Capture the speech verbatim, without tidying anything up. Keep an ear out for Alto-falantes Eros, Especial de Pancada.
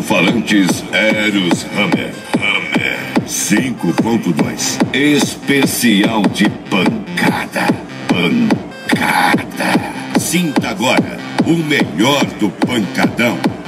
Alto-falantes Eros Hammer, Hammer cinco ponto dois. Especial de pancada, pancada. Sinta agora o melhor do pancadão.